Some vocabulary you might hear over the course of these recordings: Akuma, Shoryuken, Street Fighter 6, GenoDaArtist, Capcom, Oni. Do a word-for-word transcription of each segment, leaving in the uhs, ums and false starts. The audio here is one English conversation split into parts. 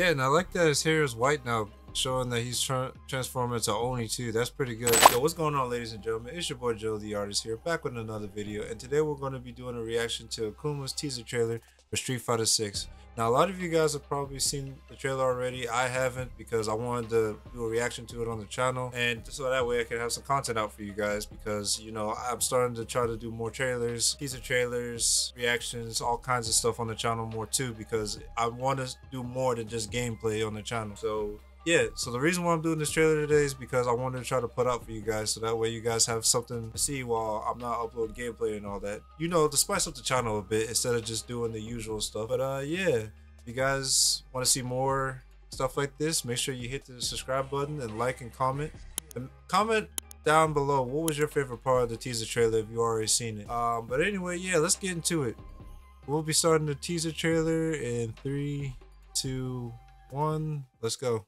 Yeah, and I like that his hair is white now, showing that he's tra transforming into Oni too. That's pretty good. Yo, what's going on, ladies and gentlemen? It's your boy Joe the Artist here, back with another video, and today we're going to be doing a reaction to Akuma's teaser trailer for Street Fighter six. Now, a lot of you guys have probably seen the trailer already. I haven't, because I wanted to do a reaction to it on the channel, and so that way I can have some content out for you guys, because, you know, I'm starting to try to do more trailers, teaser trailers, reactions, all kinds of stuff on the channel more too, because I want to do more than just gameplay on the channel. So yeah, so the reason why I'm doing this trailer today is because I wanted to try to put out for you guys, so that way you guys have something to see while I'm not uploading gameplay and all that. You know, to spice up the channel a bit instead of just doing the usual stuff. But uh, yeah, if you guys want to see more stuff like this, make sure you hit the subscribe button and like and comment. And comment down below, what was your favorite part of the teaser trailer if you already seen it? Um, but anyway, yeah, let's get into it. We'll be starting the teaser trailer in three, two, one. Let's go.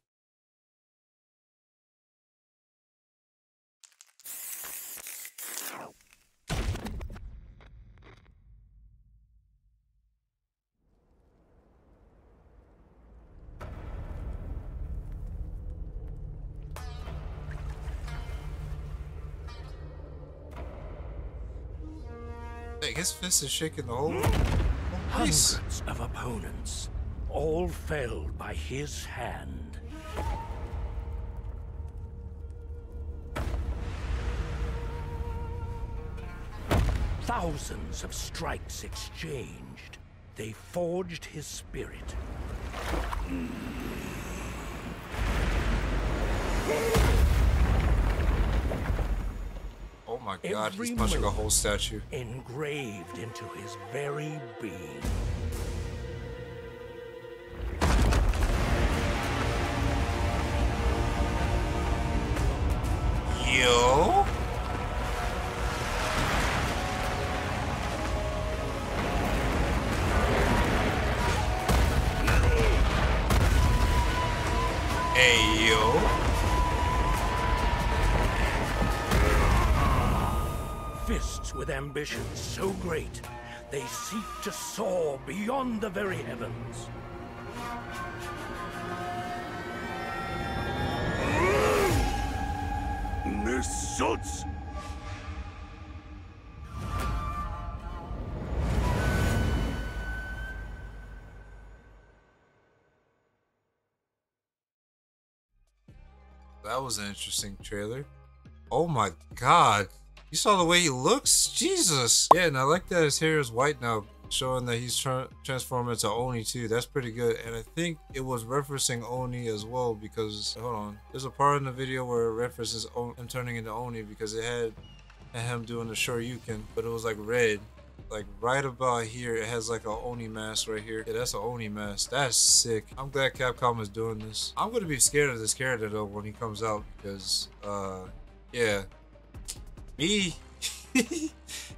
His fist is shaking the whole place. Hundreds of opponents, all fell by his hand. Thousands of strikes exchanged. They forged his spirit. Oh my God, every he's punching a whole statue. Engraved into his very being. Yo. Hey, yo. Fists with ambitions so great, they seek to soar beyond the very heavens. Nissutsu! That was an interesting trailer. Oh my God. You saw the way he looks? Jesus! Yeah, and I like that his hair is white now, showing that he's tra transforming into Oni too. That's pretty good. And I think it was referencing Oni as well, because, hold on, there's a part in the video where it references o him turning into Oni, because it had him doing the Shoryuken, but it was like red. Like right about here, it has like an Oni mask right here. Yeah, that's an Oni mask. That's sick. I'm glad Capcom is doing this. I'm gonna be scared of this character though when he comes out, because, uh, yeah. Me,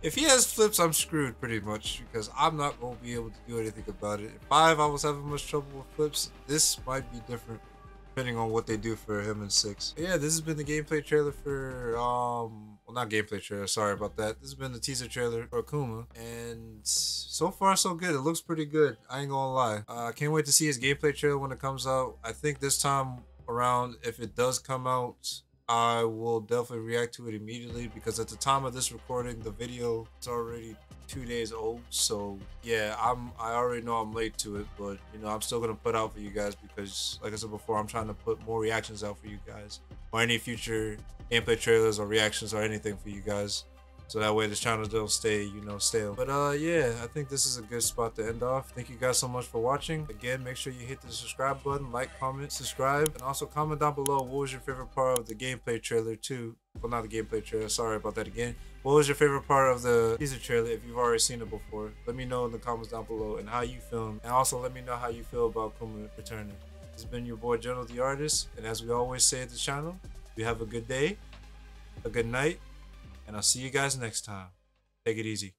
if he has flips, I'm screwed pretty much, because I'm not going to be able to do anything about it. If five, I was having much trouble with flips. This might be different depending on what they do for him in six. But yeah, this has been the gameplay trailer for, um, well, not gameplay trailer, sorry about that. This has been the teaser trailer for Akuma, and so far so good. It looks pretty good, I ain't gonna lie. I uh, can't wait to see his gameplay trailer when it comes out. I think this time around, if it does come out, I will definitely react to it immediately, because at the time of this recording, the video is already two days old. So yeah, I'm I already know I'm late to it, but you know, I'm still gonna put out for you guys, because like I said before, I'm trying to put more reactions out for you guys, or any future gameplay trailers or reactions or anything for you guys. So that way this channel don't stay, you know, stale. But uh, yeah, I think this is a good spot to end off. Thank you guys so much for watching. Again, make sure you hit the subscribe button, like, comment, subscribe, and also comment down below what was your favorite part of the gameplay trailer too. Well, not the gameplay trailer, sorry about that again. What was your favorite part of the teaser trailer if you've already seen it before? Let me know in the comments down below, and how you film. And also let me know how you feel about Akuma returning. This has been your boy, Geno the Artist. And as we always say at the channel, you have a good day, a good night, and I'll see you guys next time. Take it easy.